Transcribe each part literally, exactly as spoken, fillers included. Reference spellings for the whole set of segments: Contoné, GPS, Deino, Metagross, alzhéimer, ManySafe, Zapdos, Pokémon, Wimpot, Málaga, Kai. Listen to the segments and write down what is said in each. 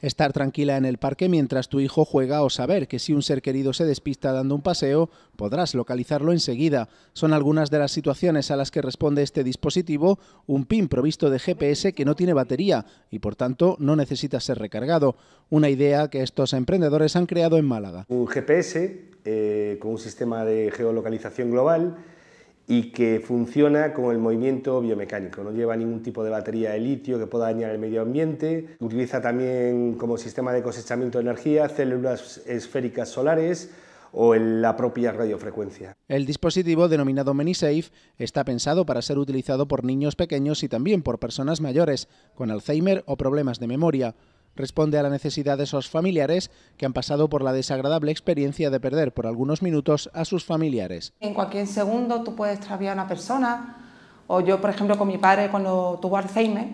Estar tranquila en el parque mientras tu hijo juega o saber que si un ser querido se despista dando un paseo, podrás localizarlo enseguida. Son algunas de las situaciones a las que responde este dispositivo, un pin provisto de G P S que no tiene batería y por tanto no necesita ser recargado. Una idea que estos emprendedores han creado en Málaga. Un G P S eh, con un sistema de geolocalización global y que funciona con el movimiento biomecánico, no lleva ningún tipo de batería de litio que pueda dañar el medio ambiente, utiliza también como sistema de cosechamiento de energía células esféricas solares o en la propia radiofrecuencia. El dispositivo, denominado ManySafe, está pensado para ser utilizado por niños pequeños y también por personas mayores, con Alzheimer o problemas de memoria. Responde a la necesidad de esos familiares que han pasado por la desagradable experiencia de perder por algunos minutos a sus familiares. En cualquier segundo tú puedes extraviar a una persona, o yo, por ejemplo, con mi padre cuando tuvo Alzheimer,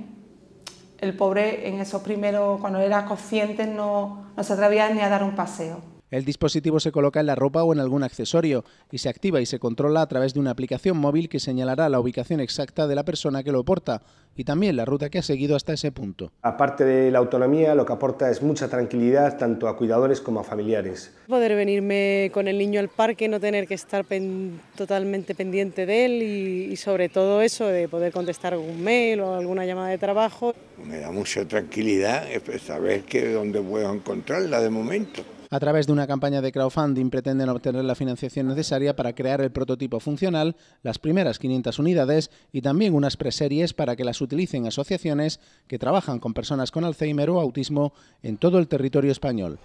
el pobre en esos primeros, cuando era consciente, no, no se atrevía ni a dar un paseo. El dispositivo se coloca en la ropa o en algún accesorio y se activa y se controla a través de una aplicación móvil que señalará la ubicación exacta de la persona que lo porta y también la ruta que ha seguido hasta ese punto. Aparte de la autonomía, lo que aporta es mucha tranquilidad tanto a cuidadores como a familiares. Poder venirme con el niño al parque, no tener que estar pen, totalmente pendiente de él y, y sobre todo eso de poder contestar algún mail o alguna llamada de trabajo. Me da mucha tranquilidad saber que dónde puedo encontrarla de momento. A través de una campaña de crowdfunding pretenden obtener la financiación necesaria para crear el prototipo funcional, las primeras quinientas unidades y también unas preseries para que las utilicen asociaciones que trabajan con personas con Alzheimer o autismo en todo el territorio español.